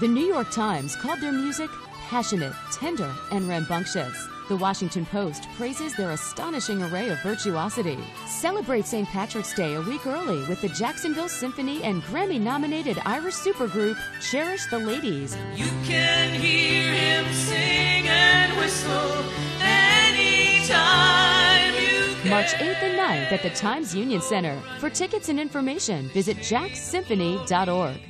The New York Times called their music passionate, tender, and rambunctious. The Washington Post praises their astonishing array of virtuosity. Celebrate St. Patrick's Day a week early with the Jacksonville Symphony and Grammy-nominated Irish supergroup Cherish the Ladies. You can hear him sing and whistle anytime you can. March 8th and 9th at the Times Union Center. For tickets and information, visit jacksymphony.org.